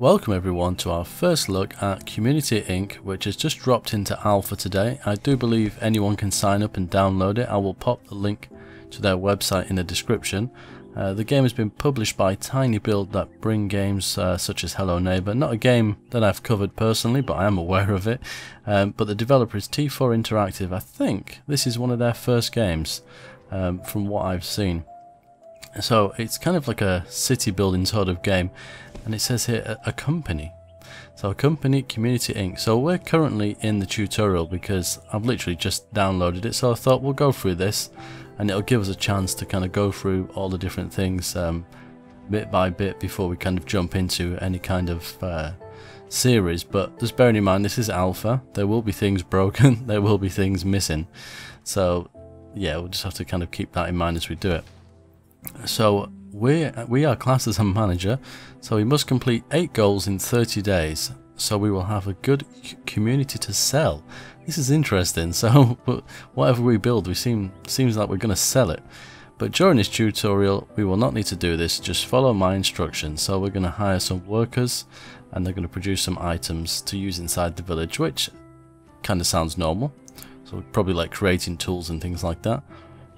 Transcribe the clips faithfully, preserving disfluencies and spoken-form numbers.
Welcome everyone to our first look at Community Incorporated, which has just dropped into alpha today. I do believe anyone can sign up and download it. I will pop the link to their website in the description. Uh, the game has been published by TinyBuild, that bring games uh, such as Hello Neighbor. Not a game that I've covered personally, but I am aware of it. Um, but the developer is T four Interactive. I think this is one of their first games um, from what I've seen. So it's kind of like a city building sort of game. And it says here, a, a company. So a company, Community Incorporated. So we're currently in the tutorial because I've literally just downloaded it. So I thought we'll go through this. And it'll give us a chance to kind of go through all the different things um, bit by bit before we kind of jump into any kind of uh, series. But just bearing in mind, this is alpha. There will be things broken. There will be things missing. So yeah, we'll just have to kind of keep that in mind as we do it. So we we are classed as a manager. So we must complete eight goals in thirty days. So we will have a good community to sell. This is interesting. So but whatever we build, we seem seems like we're going to sell it. But during this tutorial, we will not need to do this. Just follow my instructions. So we're going to hire some workers, and they're going to produce some items to use inside the village, which kind of sounds normal. So probably like creating tools and things like that.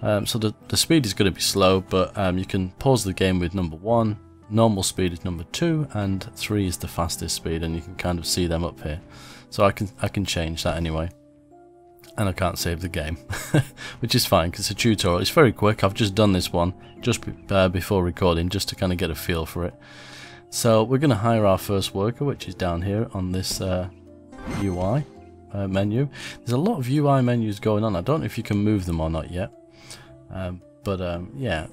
Um, so the, the speed is going to be slow, but um, you can pause the game with number one. Normal speed is number two, and three is the fastest speed, and you can kind of see them up here. So I can I can change that anyway, and I can't save the game, which is fine because it's a tutorial. It's very quick. I've just done this one just be, uh, before recording, just to kind of get a feel for it. So we're going to hire our first worker, which is down here on this uh, U I uh, menu. There's a lot of U I menus going on. I don't know if you can move them or not yet, um, but um, yeah,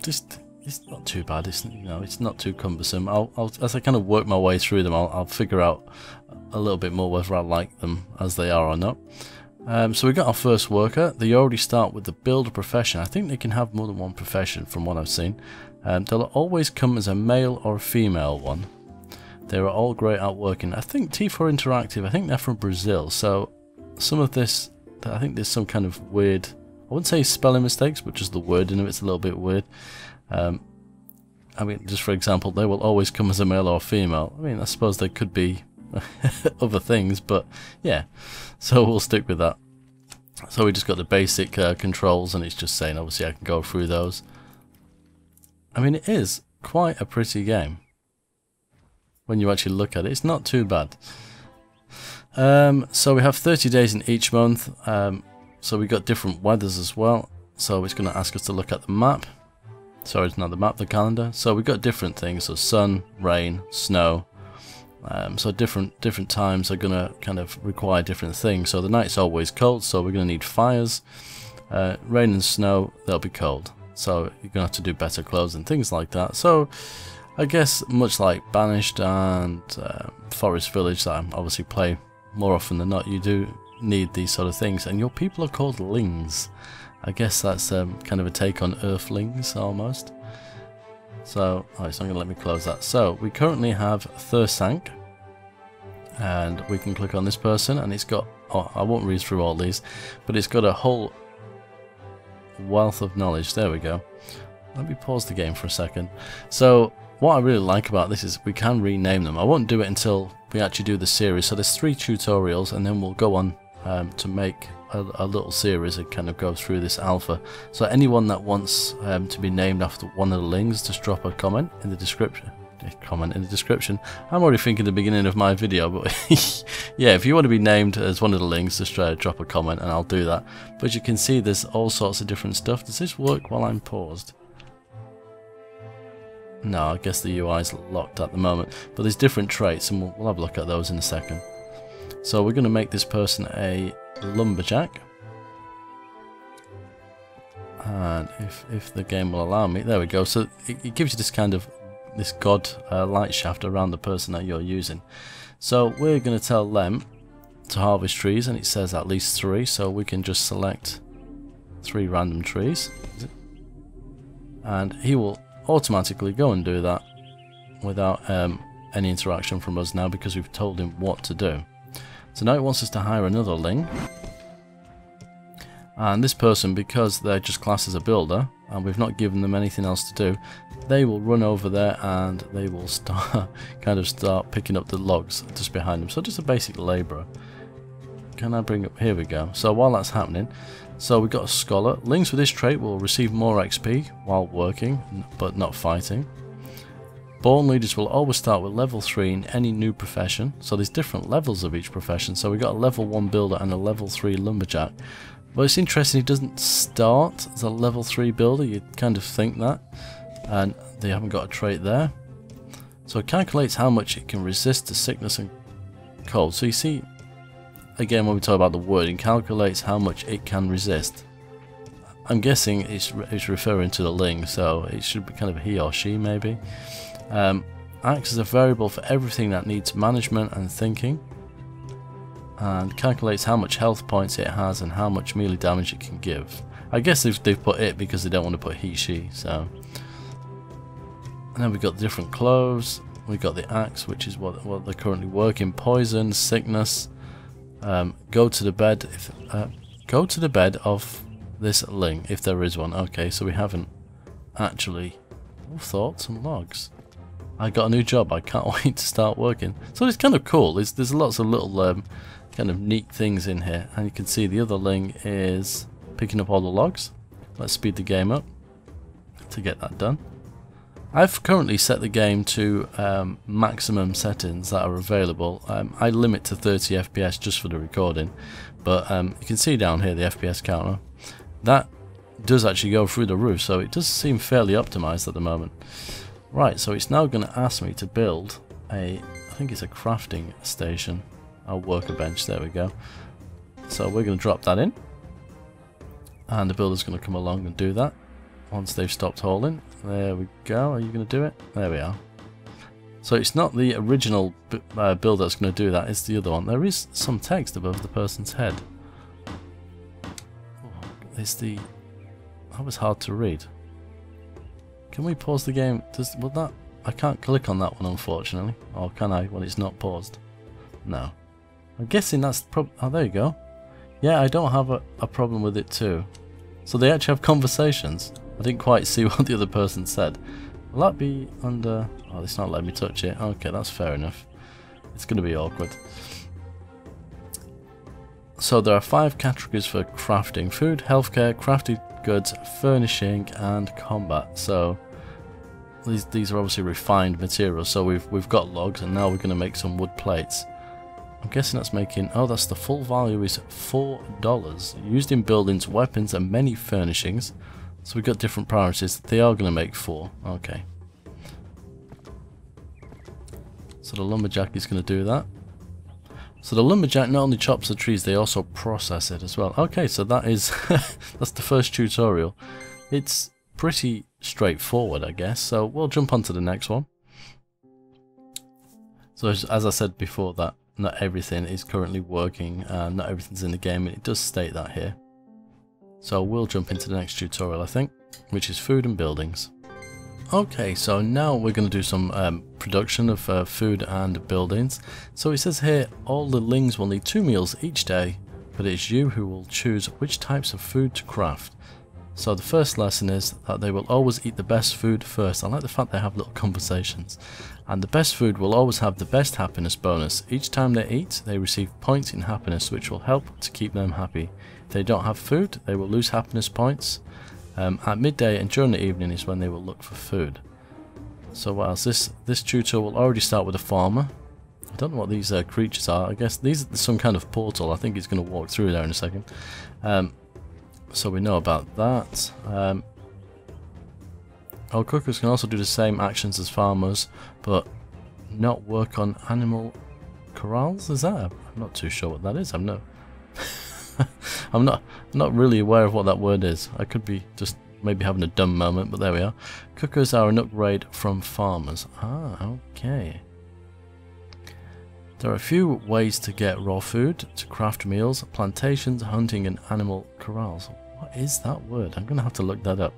just. It's not too bad. It's you know, it's not too cumbersome. I'll, I'll as I kind of work my way through them, I'll, I'll figure out a little bit more whether I like them as they are or not. Um, so we got our first worker. They already start with the builder profession. I think they can have more than one profession, from what I've seen. Um, they'll always come as a male or a female one. They are all great at working. I think T four Interactive. I think they're from Brazil. So some of this, I think there's some kind of weird. I wouldn't say spelling mistakes, but just the wording of it's a little bit weird. Um, I mean, just for example, they will always come as a male or female. I mean, I suppose they could be other things, but yeah, so we'll stick with that. So we just got the basic uh, controls, and it's just saying, obviously, I can go through those. I mean, it is quite a pretty game. When you actually look at it, it's not too bad. Um, so we have thirty days in each month, um, so we got different weathers as well. So it's going to ask us to look at the map. Sorry, it's not the map, the calendar. So we've got different things, so sun, rain, snow. Um, so different different times are going to kind of require different things. So the night's always cold, so we're going to need fires. Uh, rain and snow, they'll be cold. So you're going to have to do better clothes and things like that. So I guess much like Banished and uh, Forest Village, that I obviously play more often than not, you do need these sort of things. And your people are called Lings. I guess that's um, kind of a take on Earthlings, almost. So, oh, it's not going to let me close that. So, we currently have Thursank. And we can click on this person, and it's got... Oh, I won't read through all these, but it's got a whole wealth of knowledge. There we go. Let me pause the game for a second. So, what I really like about this is we can rename them. I won't do it until we actually do the series. So, there's three tutorials, and then we'll go on um, to make... A, a little series that kind of goes through this alpha. So anyone that wants um, to be named after one of the Lings, just drop a comment in the description. Comment in the description. I'm already thinking the beginning of my video, but yeah, if you want to be named as one of the Lings, just try to drop a comment, and I'll do that. But you can see there's all sorts of different stuff. Does this work while I'm paused? No, I guess the U I is locked at the moment. But there's different traits, and we'll, we'll have a look at those in a second. So we're going to make this person a lumberjack, and if if the game will allow me, there we go. So it, it gives you this kind of this god uh, light shaft around the person that you're using. So we're going to tell them to harvest trees, and it says at least three, so we can just select three random trees, and he will automatically go and do that without um, any interaction from us now, because we've told him what to do. So now it wants us to hire another Ling, and this person, because they're just classed as a builder and we've not given them anything else to do, they will run over there and they will start kind of start picking up the logs just behind them. So just a basic labourer. Can I bring up, here we go. So while that's happening, so we've got a scholar. Lings with this trait will receive more X P while working but not fighting. Born leaders will always start with level three in any new profession. So there's different levels of each profession. So we've got a level one builder and a level three lumberjack. But it's interesting, he doesn't start as a level three builder. You'd kind of think that. And they haven't got a trait there. So it calculates how much it can resist to sickness and cold. So you see, again, when we talk about the wording, calculates how much it can resist. I'm guessing it's, re it's referring to the Ling, so it should be kind of he or she maybe. Um, acts as a variable for everything that needs management and thinking, and calculates how much health points it has and how much melee damage it can give. I guess they've, they've put it because they don't want to put he, she, so. And then we've got the different clothes, we've got the axe, which is what, what they're currently working, poison, sickness, um, go to the bed, if, uh, go to the bed of this Ling, if there is one. Okay, so we haven't actually, oh, thoughts and logs. I got a new job, I can't wait to start working. So it's kind of cool, there's, there's lots of little um, kind of neat things in here. And you can see the other Ling is picking up all the logs. Let's speed the game up to get that done. I've currently set the game to um, maximum settings that are available. Um, I limit to thirty F P S just for the recording. But um, you can see down here the F P S counter. That does actually go through the roof, so it does seem fairly optimized at the moment. Right, so it's now going to ask me to build a, I think it's a crafting station, a worker bench, there we go. So we're going to drop that in, and the builder's going to come along and do that once they've stopped hauling. There we go, are you going to do it? There we are. So it's not the original uh, builder that's going to do that, it's the other one. There is some text above the person's head. Oh, it's the, that was hard to read. Can we pause the game? Does, well that, I can't click on that one unfortunately. Or can I when it's not paused? No. I'm guessing that's prob- oh there you go. Yeah, I don't have a, a problem with it too. So they actually have conversations. I didn't quite see what the other person said. Will that be under, oh it's not letting me touch it. Okay, that's fair enough. It's going to be awkward. So there are five categories for crafting: food, healthcare, crafted goods, furnishing, and combat. So these these are obviously refined materials. So we've we've got logs, and now we're going to make some wood plates. I'm guessing that's making. Oh, that's the full value is four dollars. Used in buildings, weapons, and many furnishings. So we've got different priorities. They are going to make four. Okay. So the lumberjack is going to do that. So the lumberjack not only chops the trees, they also process it as well. Okay, so that is that's the first tutorial. It's pretty straightforward, I guess. So we'll jump on to the next one. So as, as I said before, that not everything is currently working, uh, not everything's in the game, and it does state that here. So we'll jump into the next tutorial, I think, which is food and buildings. Okay, so now we're going to do some um, production of uh, food and buildings. So it says here, all the Lings will need two meals each day, but it is you who will choose which types of food to craft. So the first lesson is that they will always eat the best food first. I like the fact they have little conversations. And the best food will always have the best happiness bonus. Each time they eat, they receive points in happiness, which will help to keep them happy. If they don't have food, they will lose happiness points. Um, at midday and during the evening is when they will look for food. So what else? This this tutor will already start with a farmer. I don't know what these uh, creatures are. I guess these are some kind of portal. I think he's going to walk through there in a second. Um, so we know about that. Um, our cookers can also do the same actions as farmers, but not work on animal corrals. Is that? I'm not too sure what that is. I'm not. I'm not not really aware of what that word is. I could be just maybe having a dumb moment, but there we are. Cookers are an upgrade from farmers. Ah, okay. There are a few ways to get raw food, to craft meals, plantations, hunting, and animal corrals. What is that word? I'm going to have to look that up.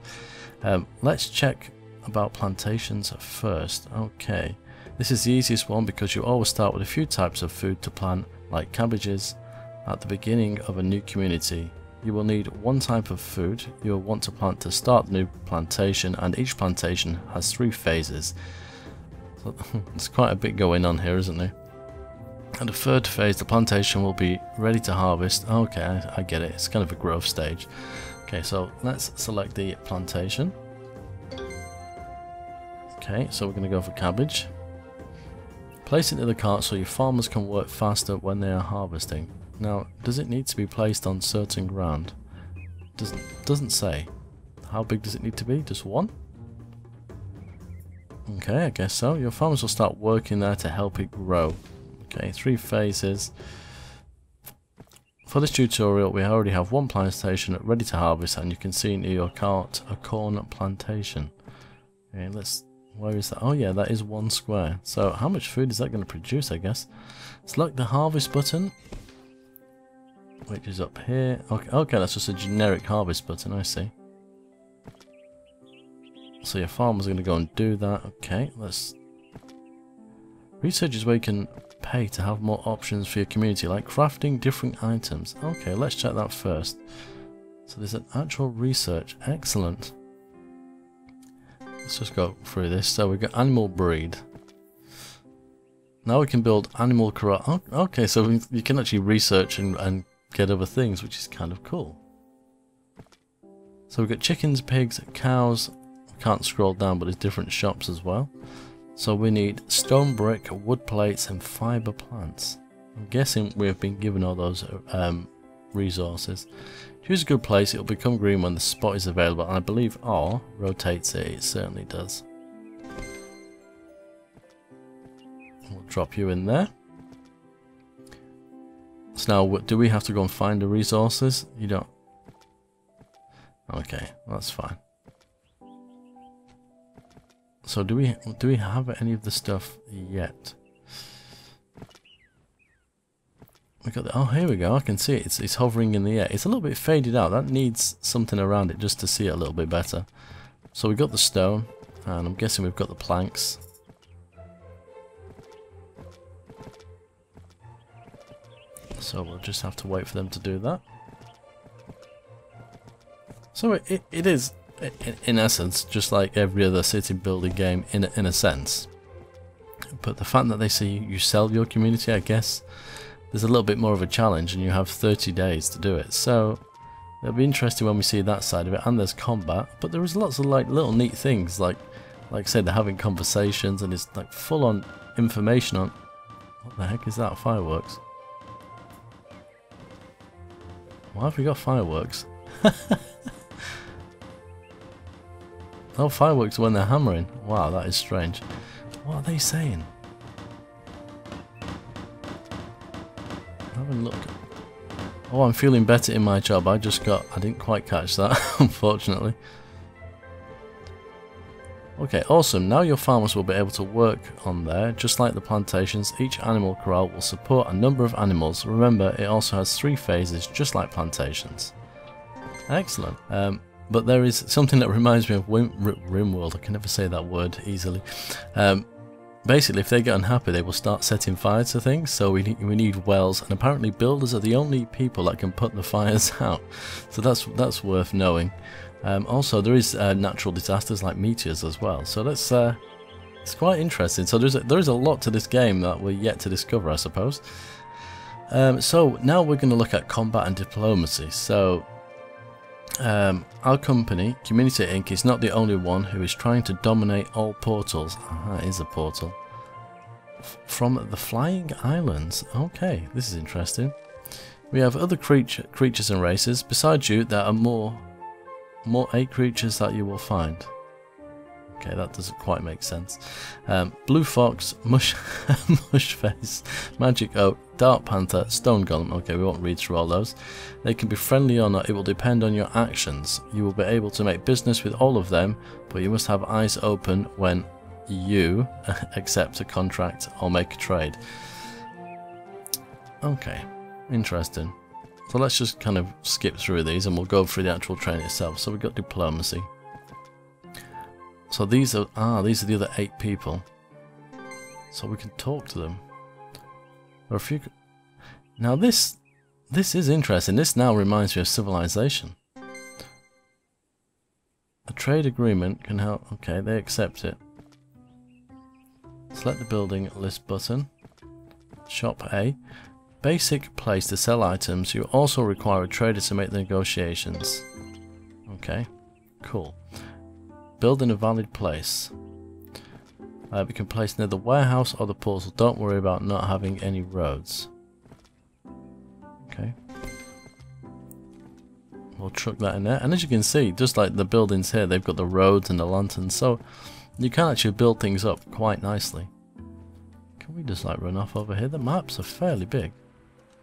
Um, let's check about plantations first. Okay. This is the easiest one because you always start with a few types of food to plant, like cabbages, at the beginning of a new community. You will need one type of food. You will want to plant to start the new plantation, and each plantation has three phases. So it's quite a bit going on here, isn't there? And the third phase, the plantation will be ready to harvest. Okay, I, I get it. It's kind of a growth stage. Okay, so let's select the plantation. Okay, so we're going to go for cabbage. Place it in the cart so your farmers can work faster when they are harvesting. Now, does it need to be placed on certain ground? Doesn't doesn't say. How big does it need to be? Just one? Okay, I guess so. Your farmers will start working there to help it grow. Okay, three phases. For this tutorial, we already have one plantation ready to harvest, and you can see near your cart a corn plantation. Okay, let's... where is that? Oh yeah, that is one square. So how much food is that going to produce, I guess? Select the harvest button, which is up here. Okay, okay, that's just a generic harvest button, I see. So your farmer's going to go and do that. Okay, let's... research is where you can pay to have more options for your community, like crafting different items. Okay, let's check that first. So there's an actual research. Excellent. Let's just go through this. So we've got animal breed. Now we can build animal corral. Oh, okay, so we, you can actually research and, and get other things, which is kind of cool. So we've got chickens, pigs, cows. We can't scroll down, but there's different shops as well. So we need stone brick, wood plates, and fibre plants. I'm guessing we've been given all those um, resources. Choose a good place, it'll become green when the spot is available, and I believe R rotates it, it certainly does. We'll drop you in there. So now, do we have to go and find the resources? You don't. Okay, that's fine. So do we do we have any of the stuff yet? We got the, oh, here we go. I can see it. It's it's hovering in the air. It's a little bit faded out. That needs something around it just to see it a little bit better. So we got the stone, and I'm guessing we've got the planks. So we'll just have to wait for them to do that. So it it, it is. In, in essence, just like every other city building game, in, in a sense. But the fact that they say you sell your community, I guess, there's a little bit more of a challenge, and you have thirty days to do it. So it'll be interesting when we see that side of it. And there's combat, but there is lots of like little neat things, like like I said, they're having conversations, and it's like full-on information on. What the heck is that? Fireworks? Why have we got fireworks? Oh, fireworks when they're hammering. Wow, that is strange. What are they saying? Have a look. Oh, I'm feeling better in my job. I just got... I didn't quite catch that, unfortunately. Okay, awesome. Now your farmers will be able to work on there. Just like the plantations, each animal corral will support a number of animals. Remember, it also has three phases, just like plantations. Excellent. Um... But there is something that reminds me of Rimworld. I can never say that word easily. Um, basically, if they get unhappy, they will start setting fire to things. So we need, we need wells, and apparently builders are the only people that can put the fires out. So that's that's worth knowing. Um, also, there is uh, natural disasters like meteors as well. So that's uh, it's quite interesting. So there's a, there is a lot to this game that we're yet to discover, I suppose. Um, so now we're going to look at combat and diplomacy. So. Um, our company, Community Incorporated, is not the only one who is trying to dominate all portals. Ah, that is a portal. F from the Flying Islands. Okay, this is interesting. We have other creature, creatures and races. Besides you, there are more, more eight creatures that you will find. Okay, that doesn't quite make sense. Um, Blue Fox, Mush, Mush Face, Magic Oak, Dark Panther, Stone Golem. Okay, we won't read through all those. They can be friendly or not. It will depend on your actions. You will be able to make business with all of them, but you must have eyes open when you accept a contract or make a trade. Okay, interesting. So let's just kind of skip through these, and we'll go through the actual training itself. So we've got diplomacy. So these are ah these are the other eight people. So we can talk to them. Or if you now this This is interesting. This now reminds me of Civilization. A trade agreement can help. Okay, they accept it. Select the building list button. Shop A. Basic place to sell items. You also require a trader to make the negotiations. Okay, cool. Build in a valid place. Uh, we can place near the warehouse or the portal. Don't worry about not having any roads. Okay. We'll chuck that in there. And as you can see, just like the buildings here, they've got the roads and the lanterns. So you can actually build things up quite nicely. Can we just like run off over here? The maps are fairly big.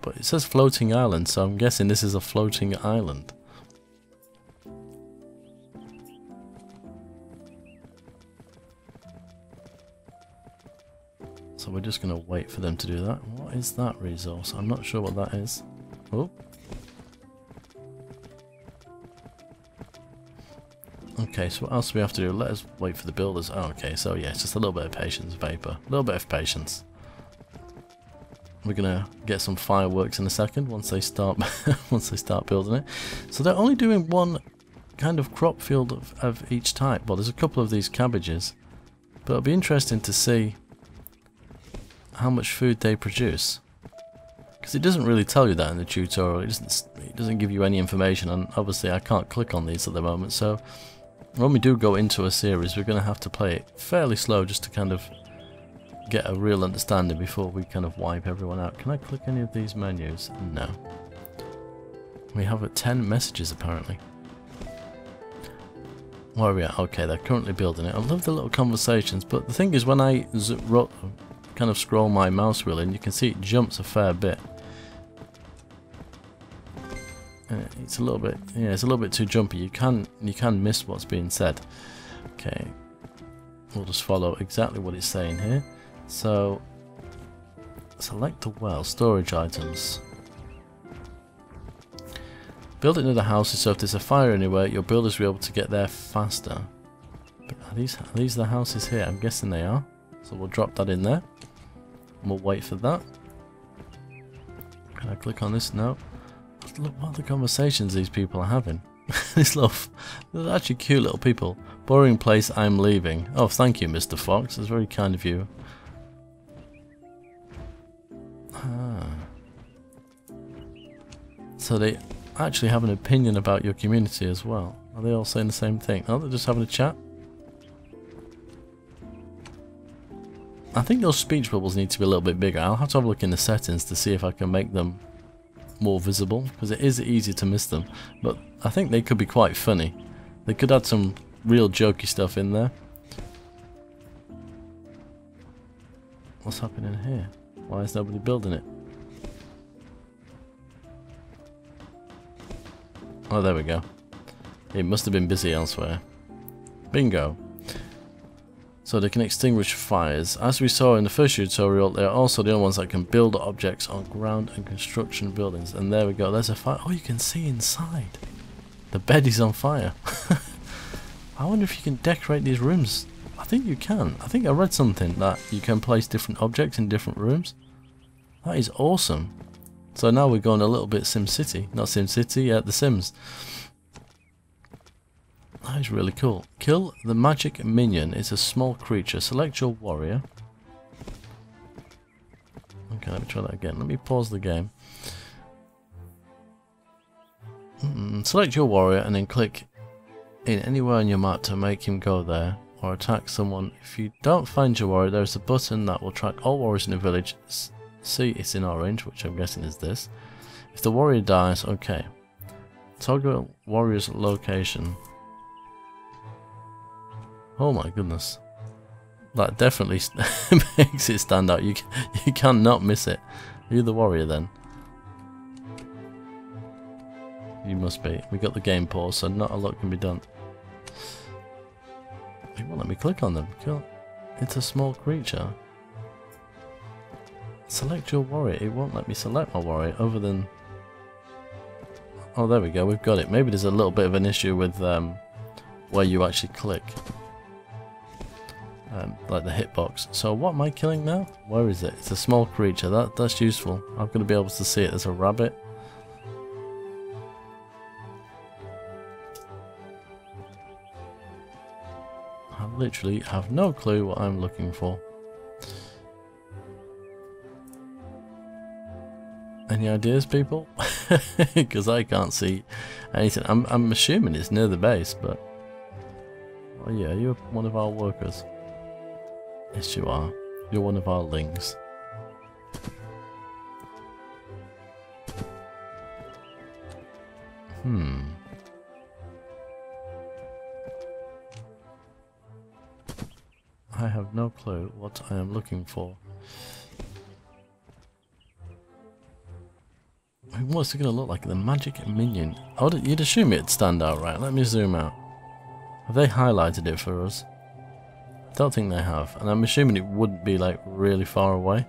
But it says floating island, so I'm guessing this is a floating island. So we're just going to wait for them to do that. What is that resource? I'm not sure what that is. Oh. Okay, so what else do we have to do? Let us wait for the builders. Oh, okay, so yeah, it's just a little bit of patience, Vapor. A little bit of patience. We're going to get some fireworks in a second once they start once they start building it. So they're only doing one kind of crop field of, of each type. Well, there's a couple of these cabbages. But it'll be interesting to see how much food they produce, because it doesn't really tell you that in the tutorial. It doesn't, it doesn't give you any information, and obviously I can't click on these at the moment, so when we do go into a series we're going to have to play it fairly slow just to kind of get a real understanding before we kind of wipe everyone out. Can I click any of these menus? No. We have ten messages apparently. Where are we at? Okay, they're currently building it. I love the little conversations, but the thing is when I wrote kind of scroll my mouse wheel in, you can see it jumps a fair bit. And it's a little bit, yeah, it's a little bit too jumpy. You can you can miss what's being said. Okay, we'll just follow exactly what it's saying here. So select the well, storage items. Build it near the house, so if there's a fire anywhere, your builders will be able to get there faster. But are these are these the houses here? I'm guessing they are. So we'll drop that in there. And we'll wait for that. Can I click on this? No. Look what the conversations these people are having. These little, they're actually cute little people. Boring place, I'm leaving. Oh, thank you, Mister Fox. That's very kind of you. Ah. So they actually have an opinion about your community as well. Are they all saying the same thing? Oh, they're just having a chat. I think those speech bubbles need to be a little bit bigger. I'll have to have a look in the settings to see if I can make them more visible, because it is easy to miss them. But I think they could be quite funny. They could add some real jokey stuff in there. What's happening here? Why is nobody building it? Oh, there we go. It must have been busy elsewhere. Bingo. So they can extinguish fires. As we saw in the first tutorial, they're also the only ones that can build objects on ground and construction buildings. And there we go, there's a fire. Oh, you can see inside. The bed is on fire. I wonder if you can decorate these rooms. I think you can. I think I read something that you can place different objects in different rooms. That is awesome. So now we're going a little bit SimCity. Not SimCity, yeah, The Sims. That is really cool. Kill the magic minion. It's a small creature. Select your warrior. Okay, let me try that again. Let me pause the game. Mm-mm. Select your warrior and then click in anywhere on your map to make him go there or attack someone. If you don't find your warrior, there's a button that will track all warriors in the village. See, it's in orange, which I'm guessing is this. If the warrior dies, okay. Toggle warrior's location. Oh my goodness, that definitely makes it stand out. You you cannot miss it. Are you the warrior then? You must be. We got the game paused, so not a lot can be done. It won't let me click on them. It's a small creature. Select your warrior. It won't let me select my warrior other than... Oh, there we go. We've got it. Maybe there's a little bit of an issue with um, where you actually click. Um, like the hitbox. So what am I killing now? Where is it? It's a small creature. That that's useful. I'm going to be able to see it. There's a rabbit. literally have no clue what I'm looking for. Any ideas, people? Because I can't see anything. I'm, I'm assuming it's near the base, but... Oh yeah, you're one of our workers. Yes, you are. You're one of our Lings. Hmm. I have no clue what I am looking for. What's it going to look like? The magic minion. Oh, you'd assume it'd stand out, right? Let me zoom out. Have they highlighted it for us? I don't think they have, and I'm assuming it wouldn't be like really far away.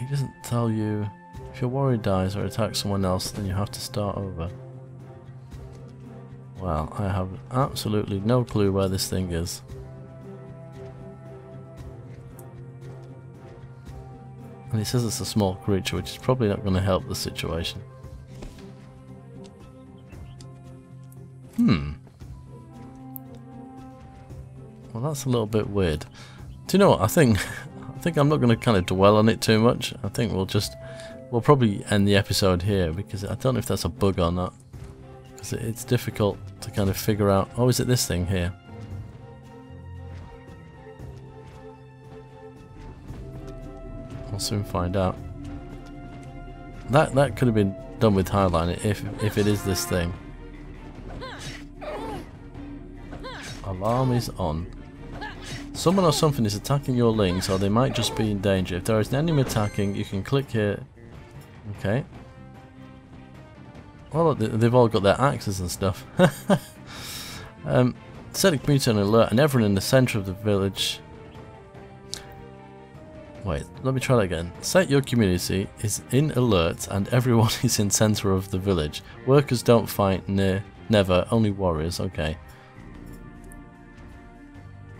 It doesn't tell you. If your warrior dies or attacks someone else, then you have to start over. Well, I have absolutely no clue where this thing is. And it says it's a small creature, which is probably not going to help the situation. Hmm. Well, that's a little bit weird. Do you know what? I think I think I'm not going to kind of dwell on it too much. I think we'll just we'll probably end the episode here, because I don't know if that's a bug or not. Because it's difficult to kind of figure out. Oh, is it this thing here? Soon find out. That that could have been done with highlighting if if it is this thing. Alarm is on. Someone or something is attacking your Lings, or they might just be in danger. If there is an enemy attacking, you can click here. Okay. Well, they've all got their axes and stuff. um, set the community on alert, and everyone in the centre of the village. Wait, let me try that again. Set your community is in alert and everyone is in centre of the village. Workers don't fight, near, never, only warriors, okay.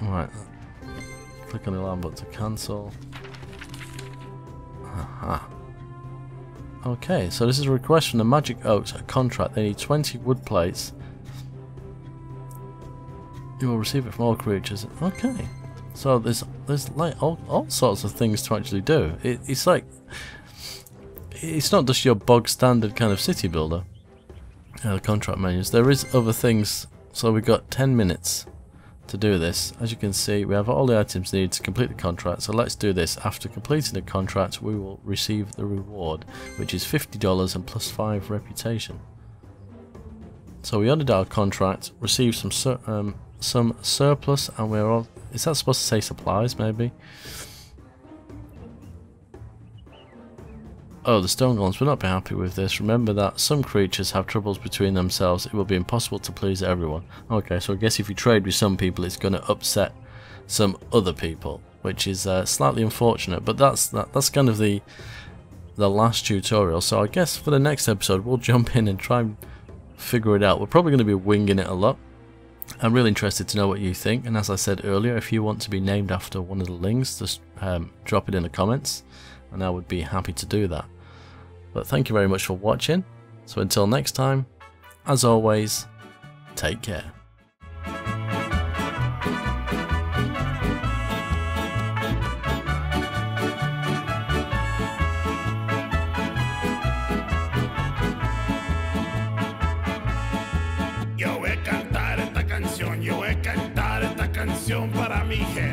Alright. Click on the alarm button to cancel. Aha. Okay, so this is a request from the Magic Oaks, a contract. They need twenty wood plates. You will receive it from all creatures. Okay. So there's there's like all, all sorts of things to actually do. It, it's like it's not just your bog standard kind of city builder uh, contract menus. There is other things. So we've got ten minutes to do this. As you can see, we have all the items needed to complete the contract. So let's do this. After completing the contract, we will receive the reward, which is fifty dollars and plus five reputation. So we honored our contract, received some sur um, some surplus, and we're all. Is that supposed to say supplies, maybe? Oh, the stone golems will not be happy with this. Remember that some creatures have troubles between themselves. It will be impossible to please everyone. Okay, so I guess if you trade with some people, it's going to upset some other people, which is uh, slightly unfortunate. But that's that, that's kind of the the last tutorial. So I guess for the next episode, we'll jump in and try and figure it out. We're probably going to be winging it a lot. I'm really interested to know what you think, and as I said earlier, if you want to be named after one of the Lings, just um, drop it in the comments and I would be happy to do that. But thank you very much for watching, so until next time, as always, take care. Para mi gente.